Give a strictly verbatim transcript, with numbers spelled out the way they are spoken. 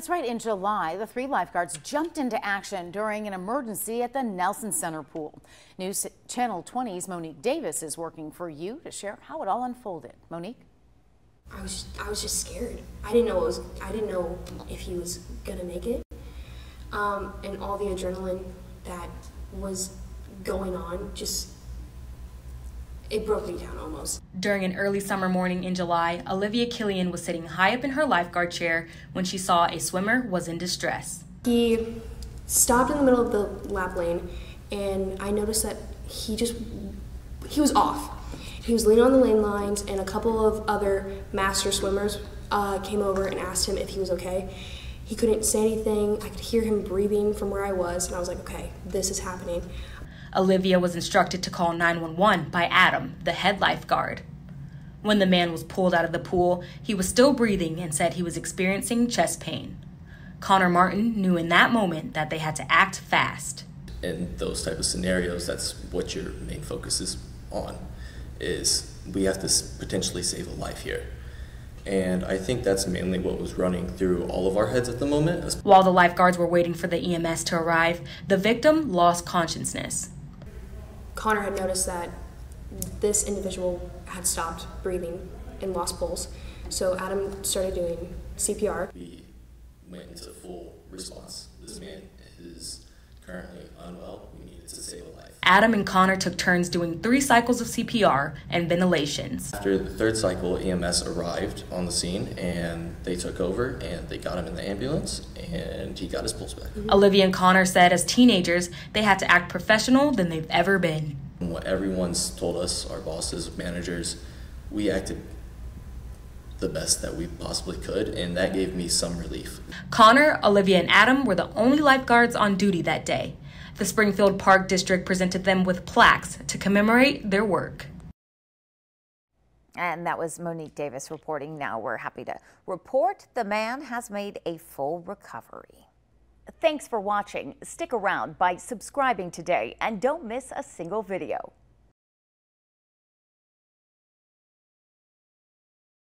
That's right. In July, the three lifeguards jumped into action during an emergency at the Nelson Center pool. News Channel twenty's Monique Davis is working for you to share how it all unfolded. Monique? I was I was just scared. I didn't know what was I didn't know if he was gonna make it, um, and all the adrenaline that was going on just. It broke me down almost. During an early summer morning in July, Olivia Killian was sitting high up in her lifeguard chair when she saw a swimmer was in distress. He stopped in the middle of the lap lane, and I noticed that he just, he was off. He was leaning on the lane lines, and a couple of other master swimmers uh, came over and asked him if he was okay. He couldn't say anything. I could hear him breathing from where I was, and I was like, okay, this is happening. Olivia was instructed to call nine one one by Adam, the head lifeguard. When the man was pulled out of the pool, he was still breathing and said he was experiencing chest pain. Connor Martin knew in that moment that they had to act fast. In those type of scenarios, that's what your main focus is on, is we have to potentially save a life here. And I think that's mainly what was running through all of our heads at the moment. While the lifeguards were waiting for the E M S to arrive, the victim lost consciousness. Connor had noticed that this individual had stopped breathing and lost pulse, so Adam started doing C P R. We went into full response. This man is currently unwell. We needed to save a life. Adam and Connor took turns doing three cycles of C P R and ventilations. After the third cycle, E M S arrived on the scene, and they took over, and they got him in the ambulance, and he got his pulse back. Mm-hmm. Olivia and Connor said as teenagers, they had to act professional than they've ever been. What everyone's told us, our bosses, managers, we acted the best that we possibly could, and that gave me some relief. Connor, Olivia, and Adam were the only lifeguards on duty that day. The Springfield Park District presented them with plaques to commemorate their work. And that was Monique Davis reporting. Now we're happy to report the man has made a full recovery. Thanks for watching. Stick around by subscribing today and don't miss a single video.